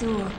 sua.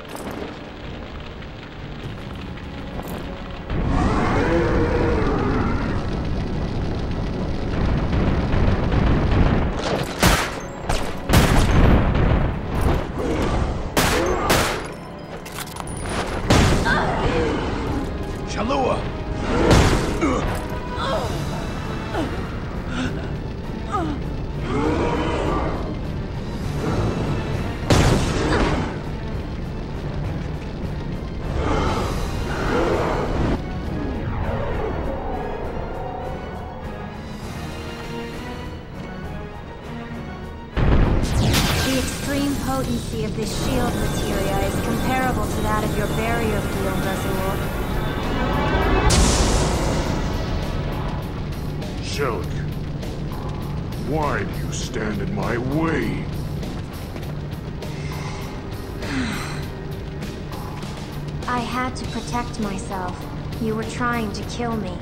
Protect myself. You were trying to kill me.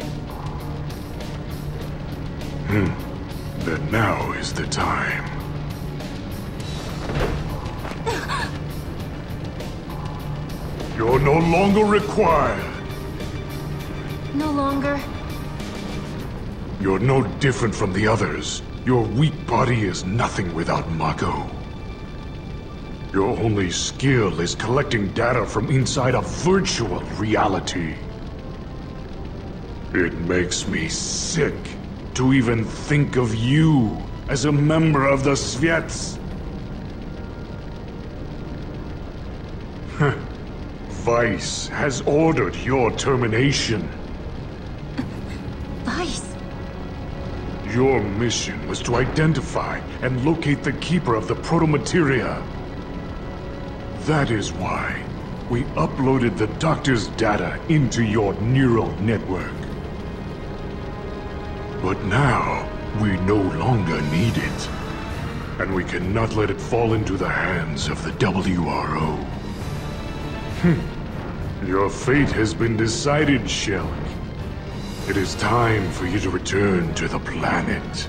Then now is the time. You're no longer required. No longer? You're no different from the others. Your weak body is nothing without Mako. Your only skill is collecting data from inside a virtual reality. It makes me sick to even think of you as a member of the Tsviets. Vice has ordered your termination. Vice? Your mission was to identify and locate the Keeper of the Protomateria. That is why we uploaded the Doctor's data into your neural network. But now, we no longer need it. And we cannot let it fall into the hands of the W.R.O. Your fate has been decided, Shelke. It is time for you to return to the planet.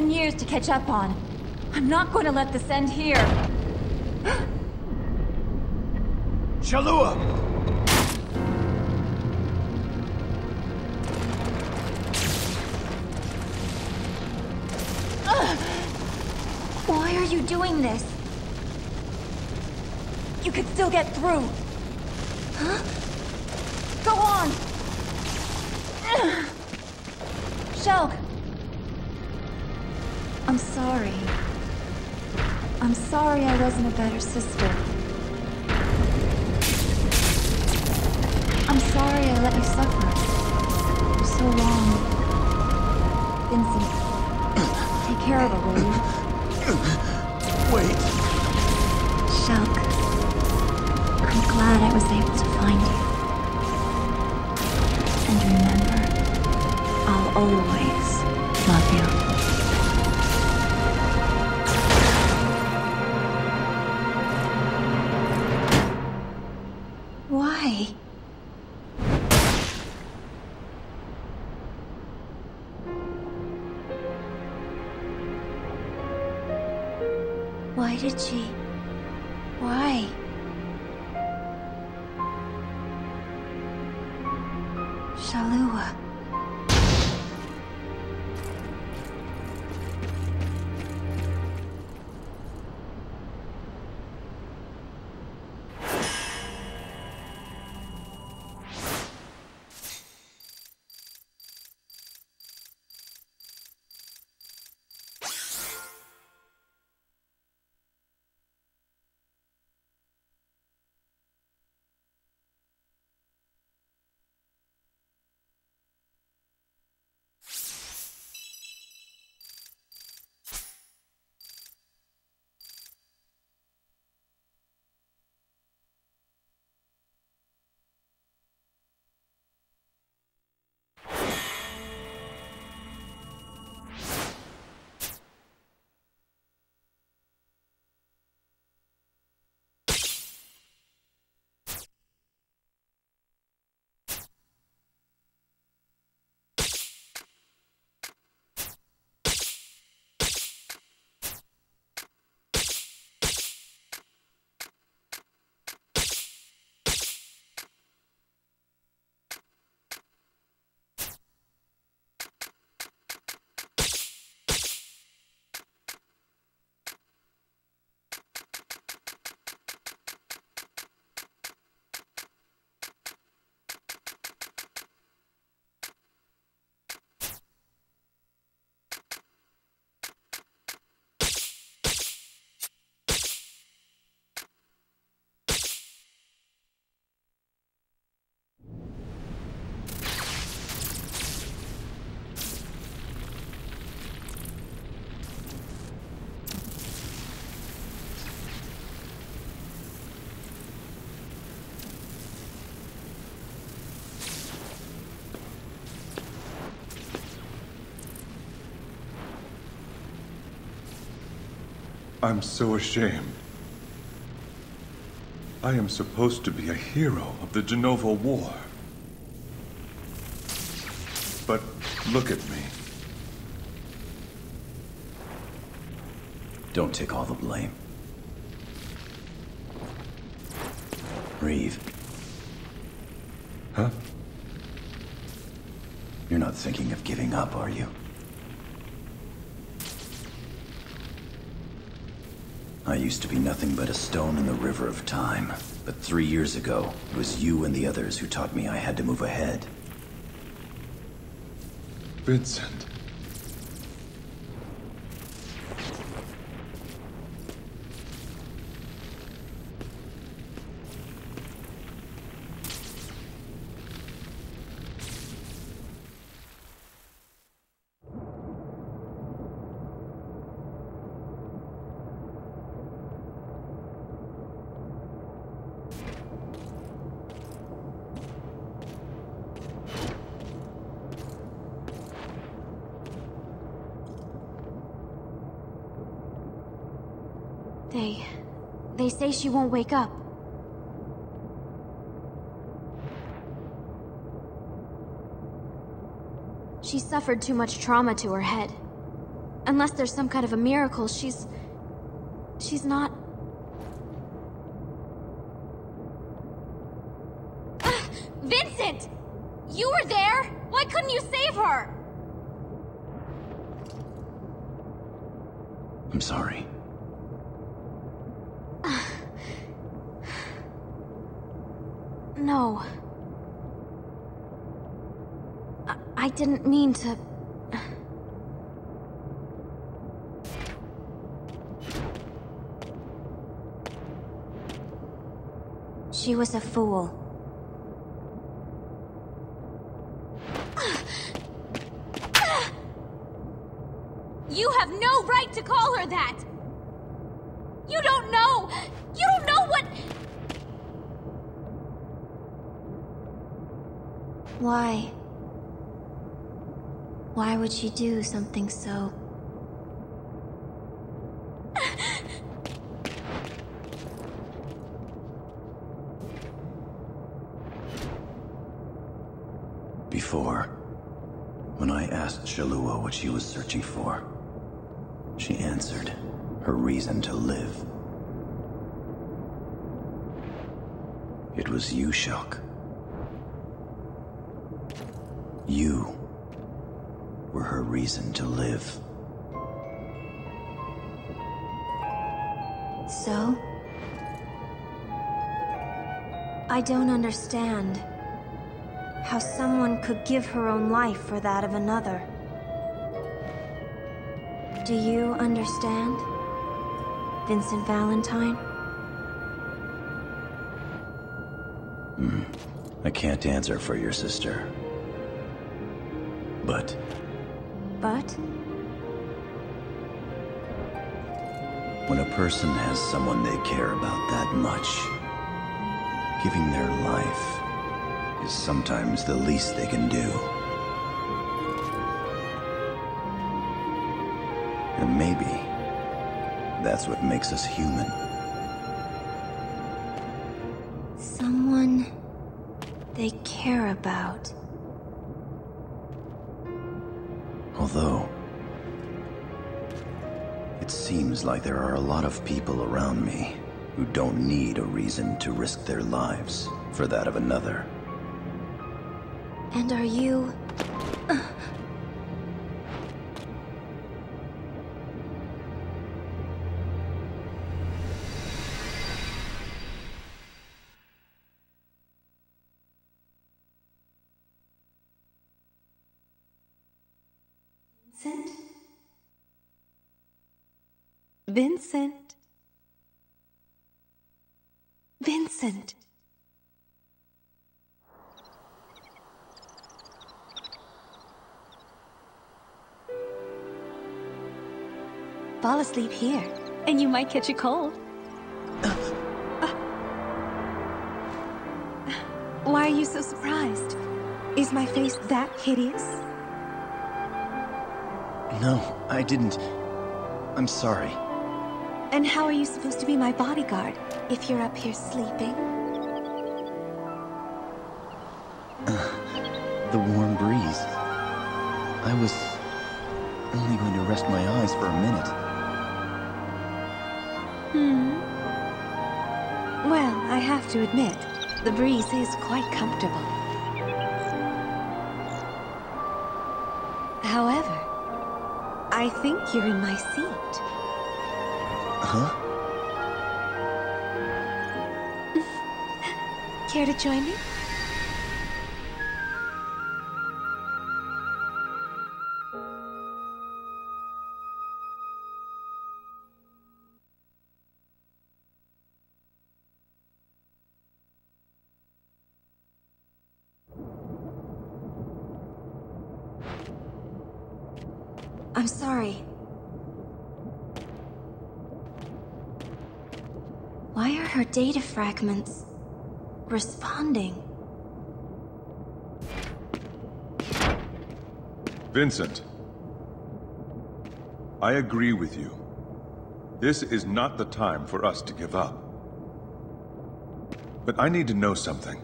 Years to catch up on. I'm not going to let this end here. Shalua! Why are you doing this? You could still get through. Huh? Go on! Shelke! I'm sorry. I'm sorry I wasn't a better sister. I'm sorry I let you suffer for so long. Vincent, take care of her, will you? Wait. Shelke, I'm glad I was able to find you. And remember, I'll always love you. Why? Shalua. I'm so ashamed. I am supposed to be a hero of the De Novo War. But look at me. Don't take all the blame. Reeve. Huh? You're not thinking of giving up, are you? I used to be nothing but a stone in the river of time. But 3 years ago, it was you and the others who taught me I had to move ahead. Vincent. They say she won't wake up. She suffered too much trauma to her head. Unless there's some kind of a miracle, she's not... Vincent! You were there! Why couldn't you save her? I'm sorry. No. I didn't mean to... She was a fool. You have no right to call her that! You don't know! You don't know what... Why? Why would she do something so... Before, when I asked Shalua what she was searching for, she answered, her reason to live. It was you, Shulk. You were her reason to live. So? I don't understand how someone could give her own life for that of another. Do you understand, Vincent Valentine? I can't answer for your sister. But? When a person has someone they care about that much, giving their life is sometimes the least they can do. And maybe that's what makes us human. Someone they care about. Although, it seems like there are a lot of people around me who don't need a reason to risk their lives for that of another. And are you... Vincent? Vincent? Vincent? Fall asleep here, and you might catch a cold. Why are you so surprised? Is my face that hideous? No, I didn't. I'm sorry. And how are you supposed to be my bodyguard if you're up here sleeping? The warm breeze. I was only going to rest my eyes for a minute. Well, I have to admit, the breeze is quite comfortable. However, I think you're in my seat. Huh? Care to join me? I'm sorry. Why are her data fragments responding? Vincent, I agree with you. This is not the time for us to give up. But I need to know something.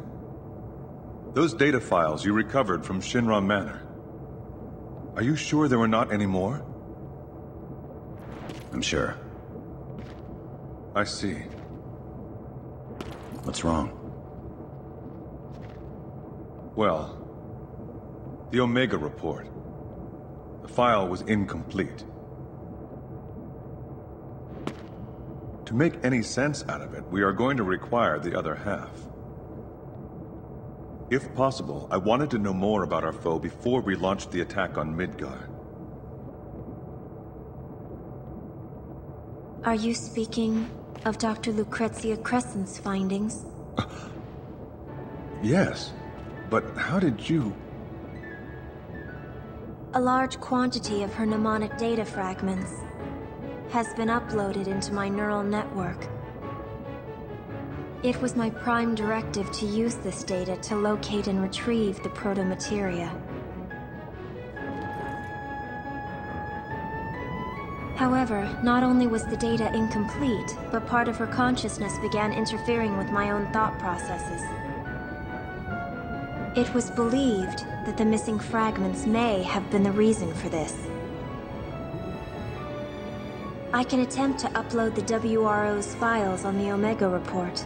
Those data files you recovered from Shinra Manor, are you sure there were not any more? I'm sure. I see. What's wrong? Well, the Omega report. The file was incomplete. To make any sense out of it, we are going to require the other half. If possible, I wanted to know more about our foe before we launched the attack on Midgar. Are you speaking of Dr. Lucrezia Crescent's findings? Yes, but how did you... A large quantity of her mnemonic data fragments has been uploaded into my neural network. It was my prime directive to use this data to locate and retrieve the Protomateria. However, not only was the data incomplete, but part of her consciousness began interfering with my own thought processes. It was believed that the missing fragments may have been the reason for this. I can attempt to upload the W.R.O.'s files on the Omega report.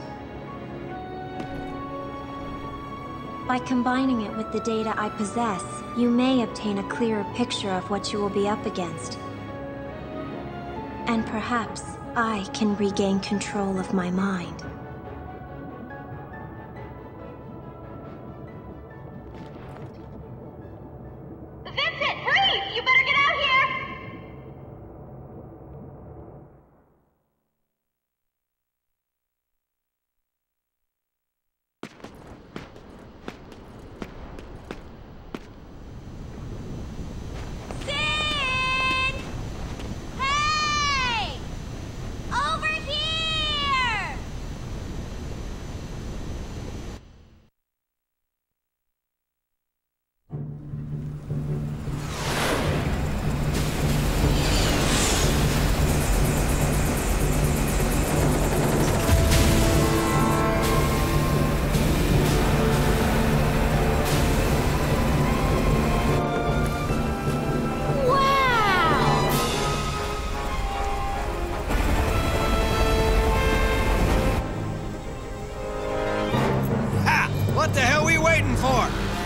By combining it with the data I possess, you may obtain a clearer picture of what you will be up against. And perhaps I can regain control of my mind. Vincent, Reeve! You better get out here!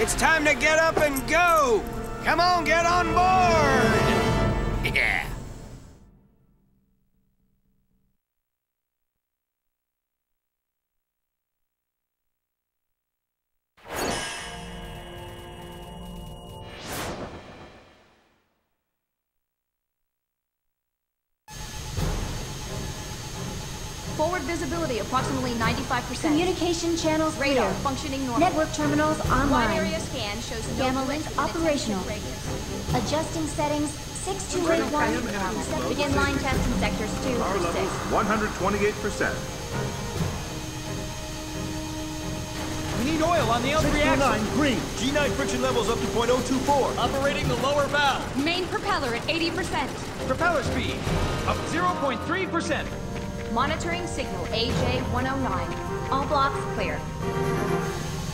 It's time to get up and go! Come on, get on board! Yeah! Forward visibility approximately 95%. Communication channels clear. Radar functioning normal. Network terminals online. Wide area scan shows no Gamma Link operational. Adjusting settings 6281. Begin line test in sectors 2 through 6. 128%. We need oil on the other reactor. Green. G9 friction levels up to 0.024. Operating the lower valve. Main propeller at 80%. Propeller speed up 0.3%. Monitoring signal AJ-109. All blocks clear.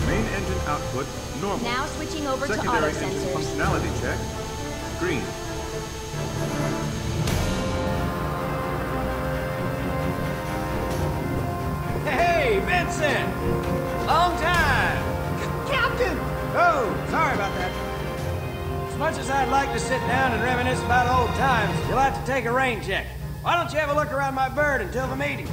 Main engine output normal. Now switching over secondary to auto sensors. Functionality check. Green. Hey, Vincent! Long time! Captain! Oh, sorry about that. As much as I'd like to sit down and reminisce about old times, you'll have to take a rain check. Why don't you have a look around my bird until the meeting?